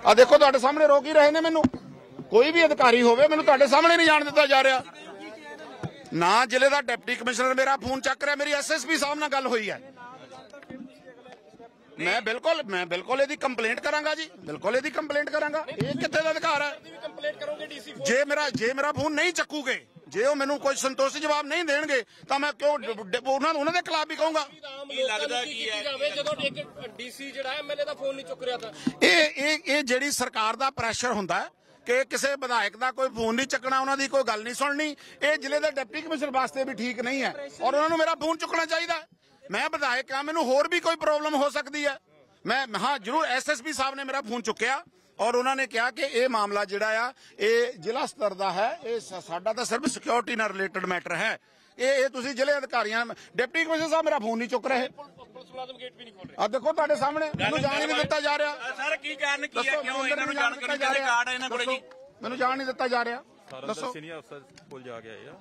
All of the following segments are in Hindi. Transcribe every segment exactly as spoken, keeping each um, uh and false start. आ देखो तुहाडे सामने रोक ही रहे ने मैनू, कोई भी अधिकारी होवे मैनू तुहाडे सामने नहीं जाण दिता जा रहा। ना जिले का डिप्टी कमिश्नर मेरा फोन चक रहा, मेरी एस एस पी साहब नाल गल हुई है। मैं बिल्कुल मैं बिल्कुल इहदी कंप्लेंट करांगा जी, बिल्कुल इहदी कंप्लेंट करांगा। ये कित्थे दा अधिकार है? जे मेरा जे मेरा फोन नहीं चकूगे, जे वो मैनू कोई संतोषी जवाब नहीं देंगे तो मैं क्यों उन्होंने के खिलाफ भी कहूंगा। जी सरकार का प्रेशर होंदा कि किसी विधायक का कोई फोन नहीं चकना, उन्होंने कोई गल नहीं सुननी, ये जिले के डिप्टी कमिश्नर वास्ते भी ठीक नहीं है और उन्होंने मेरा फोन चुकना चाहिए। मैं विधायक हाँ, मैनू होर भी कोई प्रॉब्लम हो सकती है। मैं हाँ जरूर एस एस पी साहब ने मेरा फोन चुकया और उन्होंने कहा कि यह मामला जिहड़ा आ यह जिला स्तर का है, यह साडा तो सिर्फ सिक्योरिटी नाल रिलेटेड मैटर है। ये तुसीं जिले अधिकारियों डिप्टी कमिश्नर साहब मेरा फोन नहीं चुक रहे। आ देखो तुहाडे सामने मैनूं जाण नहीं दिता जा रहा। सर की कारण की है क्यों इन्हां नूं जाण करने दे कार्ड इन्हां कोल जी मैनूं जाण नहीं दिता जा रहा। दसो सीनियर अफसर कोल जा के आए आ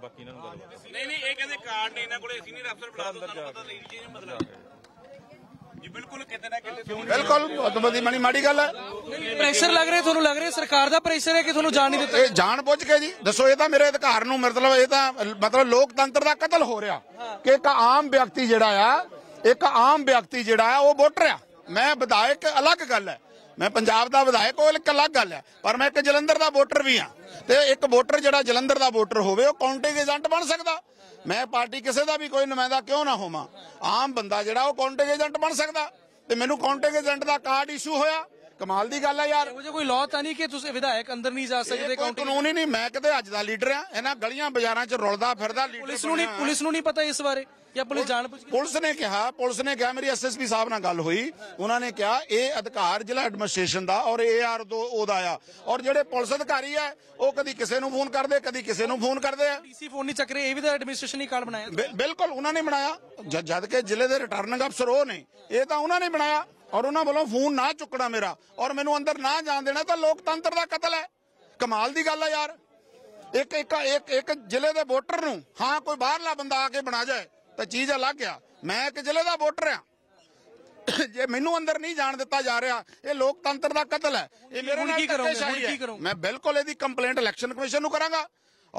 बाकी इन्हां नूं गल नहीं नहीं ये कहंदे कार्ड ने इन्हां कोल सीनियर अफसर बुला दो तुहानूं पता लगी जी मतलब बिल्कुल बिल्कुल माड़ी गल है। प्रेशर लग रहे थोड़ा लग रहा सरकार का प्रेशर है कि थोड़ा जान नहीं दिता जान बुझ के जी। दसो ये मेरे अधिकार नूं मतलब ये मतलब लोकतंत्र का कतल हो रहा कि एक आम व्यक्ति जिहड़ा आ एक आम व्यक्ति जिहड़ा आ वो वोटर आ। मैं विधायक अलग गल है, मैं पंजाब का विधायक वो एक अलग गल है, पर मैं एक जलंधर का वोटर भी हाँ। तो एक वोटर जिहड़ा जलंधर का वोटर होवे वो काउंटिंग एजेंट बन सकता। मैं पार्टी किसी का भी कोई नुमाइंदा क्यों ना होवां, आम बंदा जिहड़ा वो काउंटिंग एजेंट बन सकता। ते मैनूं काउंटिंग एजेंट का कार्ड इशू होया, कमाल दी गल है यार। कोई लॉ तां नहीं कि तुसीं विधायक अंदर नहीं जा सकदे, कानून ही नहीं। मैं कदे अज दा लीडर आ, इन्हां गलियां बाजारां च रुलदा फिरदा लीडर। पुलिस नूं नहीं पुलिस नूं नहीं पता इस बारे या पुलिस जानबूझ के? पुलिस ने कहा पुलिस ने कहा मेरी एस एस पी साहब नाल गल हुई, उन्होंने कहा यह अधिकार जिला एडमिनिस्ट्रेशन का और ए आर दो ओदा आ और जिहड़े पुलिस अधिकारी है वो कभी किसी नूं फोन करदे कभी किसी नूं फोन करदे आ। डीसी फोन नहीं चक रहे, ये भी तो एडमिनिस्ट्रेशन ही कार्ड बनाया। बिल्कुल उन्होंने बनाया, जद के जिले के रिटर्निंग अफसर वो ने, ये तो उन्होंने बनाया और उन्होंने वालों फोन ना चुकना मेरा और मैनू अंदर ना जान देना तो लोकतंत्र का कतल है। कमाल की गल है यार। एक एक एक एक जिले के वोटर नूं हां कोई बाहरला बंदा आके बना जाए तो चीज अलग आ। मैं एक जिले का वोटर आ, जे मैनू अंदर नहीं जान दिता जा रहा ये लोकतंत्र का कतल है। ये मेरे नाल धक्केशाही है। मैं बिल्कुल इसकी कंप्लेंट इलैक्शन कमीशन नूं करांगा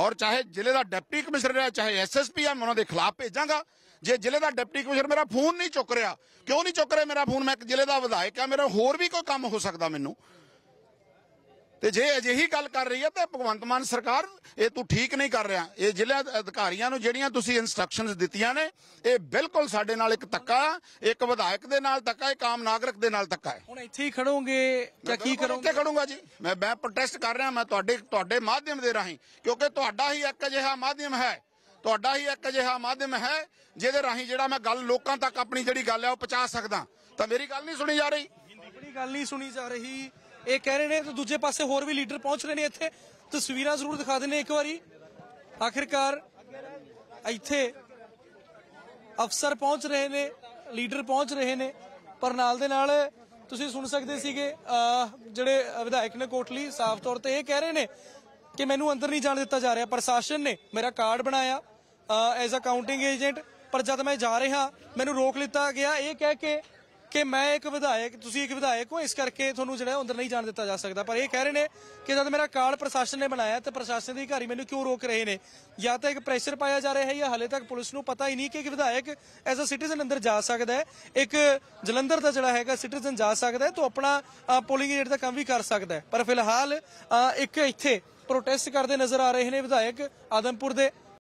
और चाहे जिले का डिप्टी कमिश्नर है चाहे एस एस पी है मैं उन्होंने खिलाफ भेजांगा। जे जिले का डिप्टी कमिश्नर मेरा फोन नहीं चुक रहा, क्यों नहीं चुक रहा मेरा फोन? मैं एक जिले का विधायक है, मेरा होर भी कोई काम हो सकता। मैनू तो जे अजिही गल कर रही है तो भगवंत मान सरकार ये तू ठीक नहीं कर रहा। ये जिले अधिकारियों नूं जिहड़ियां तुसीं इंस्ट्रक्शनस दित्तियां ने ये बिल्कुल साडे नाल एक धक्का, एक विधायक दे नाल धक्का, एक आम नागरिक दे नाल धक्का है। हुण इत्थे ही खड़ोंगे या की करोगे? इत्थे खड़ूंगा जी, मैं मैं प्रोटेस्ट कर रहा, मैं तुहाडे तुहाडे माध्यम दे राही, क्योंकि तुहाडा ही एक अजिहा माध्यम है तुहाडा ही एक अजिहा माध्यम है जिहदे राही जिहड़ा मैं गल लोकां तक अपनी जिहड़ी गल है ओह पहुंचा सकदा। तां मेरी गल नहीं सुनी जा रही, मेरी गल नहीं सुनी जा रही। ਇਹ ਕਹਿ ਰਹੇ ਨੇ ਤੇ ਦੂਜੇ ਪਾਸੇ ਹੋਰ ਵੀ ਲੀਡਰ ਪਹੁੰਚ ਰਹੇ ਨੇ। ਇੱਥੇ ਤਸਵੀਰਾਂ ਜ਼ਰੂਰ ਦਿਖਾ ਦਿੰਦੇ ਇੱਕ ਵਾਰੀ। ਆਖਿਰਕਾਰ ਇੱਥੇ ਅਫਸਰ ਪਹੁੰਚ ਰਹੇ ਨੇ, ਲੀਡਰ ਪਹੁੰਚ ਰਹੇ ਨੇ, ਪਰ ਨਾਲ ਦੇ ਨਾਲ ਤੁਸੀਂ ਸੁਣ ਸਕਦੇ ਸੀਗੇ ਜਿਹੜੇ ਵਿਧਾਇਕ ਨੇ ਕੋਟਲੀ ਸਾਫ਼ ਤੌਰ ਤੇ ਇਹ ਕਹਿ ਰਹੇ ਨੇ ਕਿ ਮੈਨੂੰ ਅੰਦਰ ਨਹੀਂ ਜਾਣ ਦਿੱਤਾ ਜਾ ਰਿਹਾ। ਪ੍ਰਸ਼ਾਸਨ ਨੇ ਮੇਰਾ ਕਾਰਡ ਬਣਾਇਆ ਐਜ਼ ਅ ਕਾਊਂਟਿੰਗ ਏਜੰਟ, ਪਰ ਜਦ ਮੈਂ ਜਾ ਰਿਹਾ ਮੈਨੂੰ ਰੋਕ ਲਿੱਤਾ ਗਿਆ ਇਹ ਕਹਿ ਕੇ कि मैं एक विधायक तुसीं एक विधायक हो इस करके थोनू जो अंदर नहीं जान दिता जा सकता। पर यह कह रहे हैं कि जब मेरा कार्ड प्रशासन ने बनाया तो प्रशासन के अधिकारी मैंने क्यों रोक रहे हैं? या तो एक प्रेशर पाया जा रहा है या हले तक पुलिस को पता ही नहीं कि एक विधायक एज अ सिटीजन अंदर जा सकता है, एक जलंधर का जोड़ा है सिटीजन जा सकता है तो अपना पोलिंग एजेंट का काम भी कर सकता है। पर फिलहाल एक इत्थे प्रोटेस्ट करते नजर आ रहे हैं विधायक आदमपुर के।